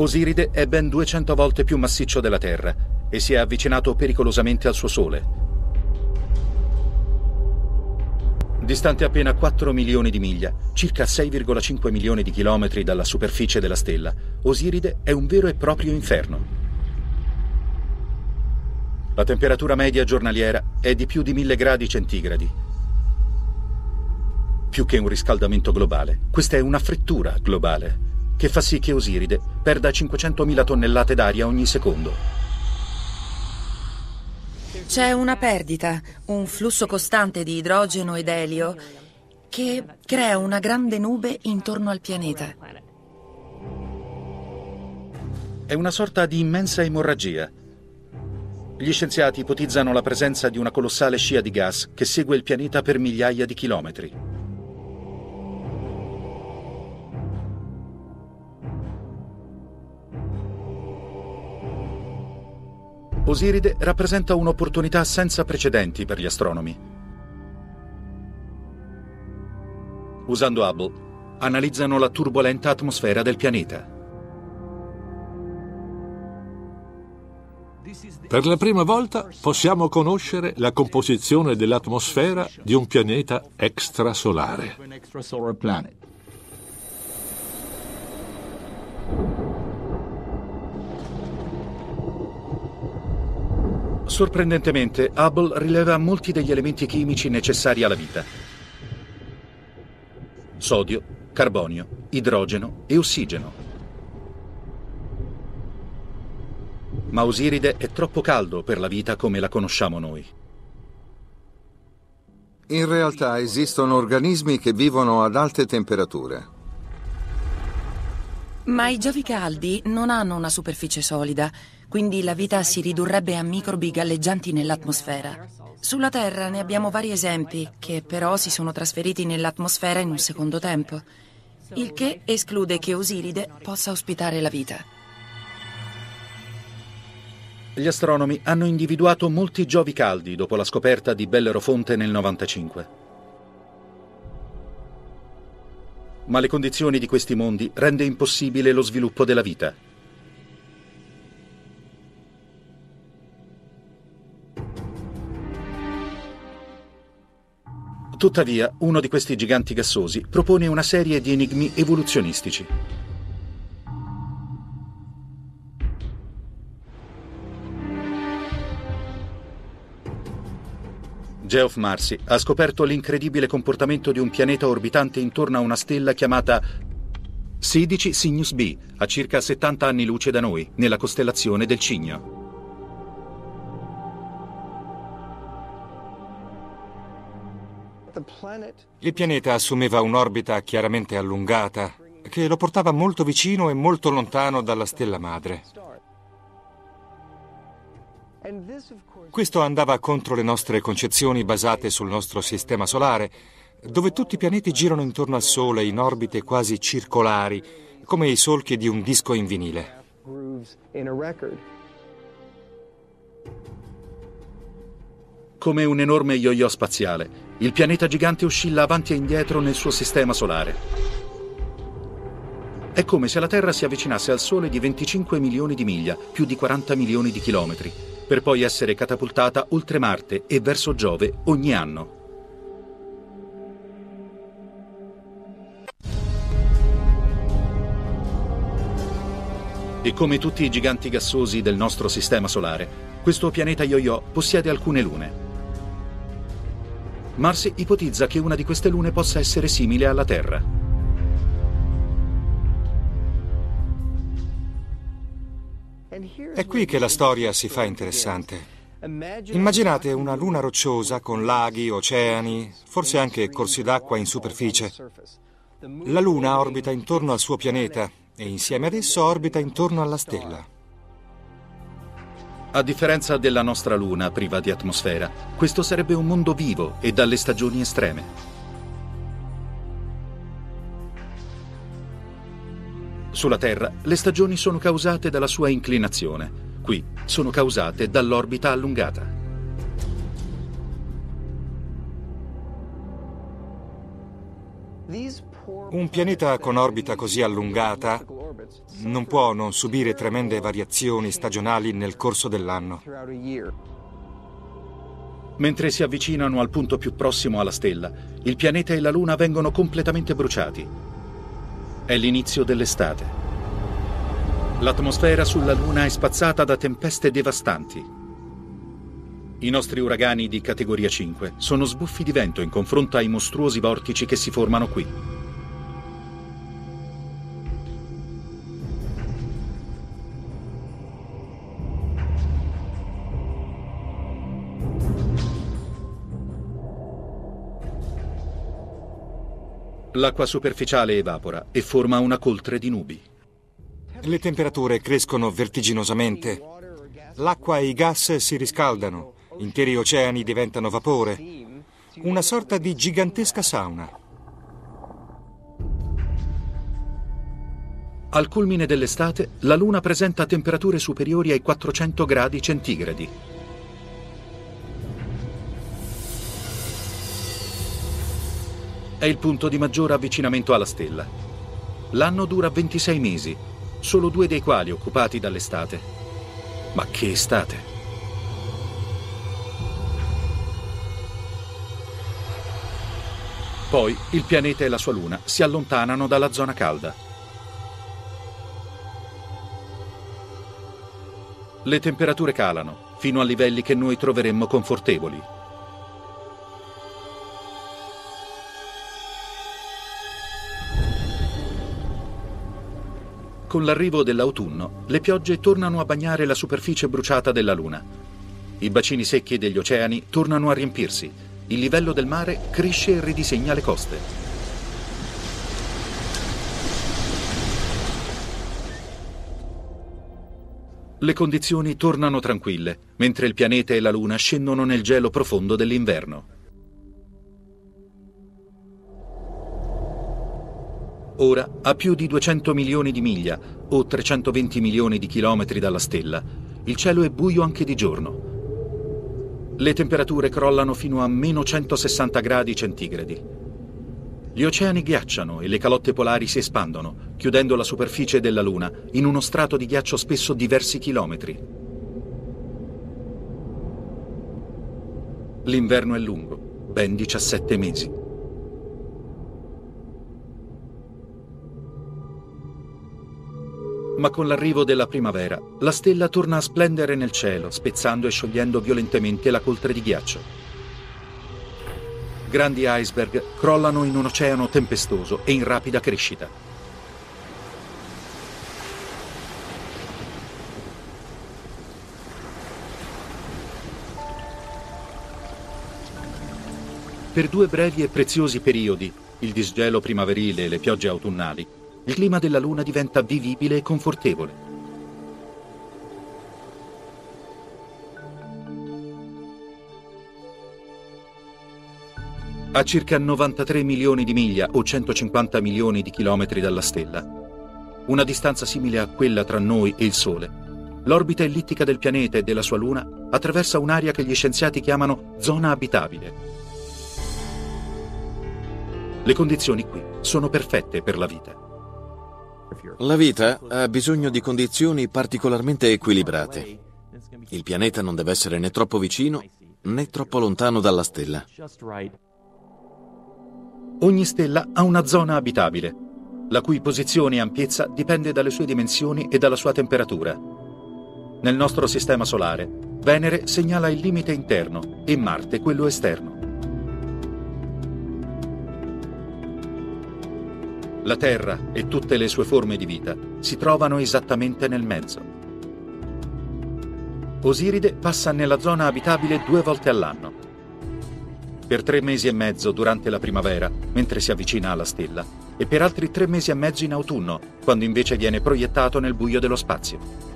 Osiride è ben 200 volte più massiccio della Terra e si è avvicinato pericolosamente al suo Sole. Distante appena 4 milioni di miglia, circa 6,5 milioni di chilometri dalla superficie della stella, Osiride è un vero e proprio inferno. La temperatura media giornaliera è di più di 1000 gradi centigradi. Più che un riscaldamento globale, questa è una frittura globale che fa sì che Osiride perda 500.000 tonnellate d'aria ogni secondo. C'è una perdita, un flusso costante di idrogeno ed elio che crea una grande nube intorno al pianeta. È una sorta di immensa emorragia. Gli scienziati ipotizzano la presenza di una colossale scia di gas che segue il pianeta per migliaia di chilometri. Osiride rappresenta un'opportunità senza precedenti per gli astronomi. Usando Hubble, analizzano la turbolenta atmosfera del pianeta. Per la prima volta possiamo conoscere la composizione dell'atmosfera di un pianeta extrasolare. Sorprendentemente, Hubble rileva molti degli elementi chimici necessari alla vita. Sodio, carbonio, idrogeno e ossigeno. Ma Osiride è troppo caldo per la vita come la conosciamo noi. In realtà esistono organismi che vivono ad alte temperature. Ma i Giovi caldi non hanno una superficie solida, quindi la vita si ridurrebbe a microbi galleggianti nell'atmosfera. Sulla Terra ne abbiamo vari esempi, che però si sono trasferiti nell'atmosfera in un secondo tempo, il che esclude che Osiride possa ospitare la vita. Gli astronomi hanno individuato molti Giovi caldi dopo la scoperta di Bellerofonte nel 95. Ma le condizioni di questi mondi rende impossibile lo sviluppo della vita. Tuttavia, uno di questi giganti gassosi propone una serie di enigmi evoluzionistici. Geoff Marcy ha scoperto l'incredibile comportamento di un pianeta orbitante intorno a una stella chiamata 16 Cygni B, a circa 70 anni luce da noi, nella costellazione del Cigno. Il pianeta assumeva un'orbita chiaramente allungata, che lo portava molto vicino e molto lontano dalla stella madre. Questo andava contro le nostre concezioni basate sul nostro sistema solare, dove tutti i pianeti girano intorno al Sole in orbite quasi circolari, come i solchi di un disco in vinile. Come un enorme yo-yo spaziale, il pianeta gigante oscilla avanti e indietro nel suo sistema solare. È come se la Terra si avvicinasse al Sole di 25 milioni di miglia, più di 40 milioni di chilometri, per poi essere catapultata oltre Marte e verso Giove ogni anno. E come tutti i giganti gassosi del nostro sistema solare, questo pianeta yo-yo possiede alcune lune. Marcy ipotizza che una di queste lune possa essere simile alla Terra. È qui che la storia si fa interessante. Immaginate una luna rocciosa con laghi, oceani, forse anche corsi d'acqua in superficie. La luna orbita intorno al suo pianeta e insieme ad esso orbita intorno alla stella. A differenza della nostra luna priva di atmosfera, questo sarebbe un mondo vivo e dalle stagioni estreme. Sulla Terra le stagioni sono causate dalla sua inclinazione, qui sono causate dall'orbita allungata. Un pianeta con orbita così allungata non può non subire tremende variazioni stagionali nel corso dell'anno. Mentre si avvicinano al punto più prossimo alla stella, il pianeta e la Luna vengono completamente bruciati. È l'inizio dell'estate. L'atmosfera sulla Luna è spazzata da tempeste devastanti. I nostri uragani di categoria 5 sono sbuffi di vento in confronto ai mostruosi vortici che si formano qui. L'acqua superficiale evapora e forma una coltre di nubi. Le temperature crescono vertiginosamente. L'acqua e i gas si riscaldano. Interi oceani diventano vapore, una sorta di gigantesca sauna. Al culmine dell'estate, la Luna presenta temperature superiori ai 400 gradi centigradi. È il punto di maggior avvicinamento alla stella. L'anno dura 26 mesi, solo 2 dei quali occupati dall'estate. Ma che estate! Poi il pianeta e la sua luna si allontanano dalla zona calda. Le temperature calano fino a livelli che noi troveremmo confortevoli. Con l'arrivo dell'autunno, le piogge tornano a bagnare la superficie bruciata della Luna. I bacini secchi degli oceani tornano a riempirsi. Il livello del mare cresce e ridisegna le coste. Le condizioni tornano tranquille, mentre il pianeta e la Luna scendono nel gelo profondo dell'inverno. Ora, a più di 200 milioni di miglia, o 320 milioni di chilometri dalla stella, il cielo è buio anche di giorno. Le temperature crollano fino a meno 160 gradi centigradi. Gli oceani ghiacciano e le calotte polari si espandono, chiudendo la superficie della Luna in uno strato di ghiaccio spesso diversi chilometri. L'inverno è lungo, ben 17 mesi. Ma con l'arrivo della primavera, la stella torna a splendere nel cielo, spezzando e sciogliendo violentemente la coltre di ghiaccio. Grandi iceberg crollano in un oceano tempestoso e in rapida crescita. Per 2 brevi e preziosi periodi, il disgelo primaverile e le piogge autunnali, il clima della Luna diventa vivibile e confortevole. A circa 93 milioni di miglia o 150 milioni di chilometri dalla stella, una distanza simile a quella tra noi e il Sole, l'orbita ellittica del pianeta e della sua Luna attraversa un'area che gli scienziati chiamano zona abitabile. Le condizioni qui sono perfette per la vita. La vita ha bisogno di condizioni particolarmente equilibrate. Il pianeta non deve essere né troppo vicino né troppo lontano dalla stella. Ogni stella ha una zona abitabile, la cui posizione e ampiezza dipende dalle sue dimensioni e dalla sua temperatura. Nel nostro sistema solare, Venere segnala il limite interno e Marte quello esterno. La Terra e tutte le sue forme di vita si trovano esattamente nel mezzo. Osiride passa nella zona abitabile 2 volte all'anno. Per 3 mesi e mezzo durante la primavera, mentre si avvicina alla stella, e per altri 3 mesi e mezzo in autunno, quando invece viene proiettato nel buio dello spazio.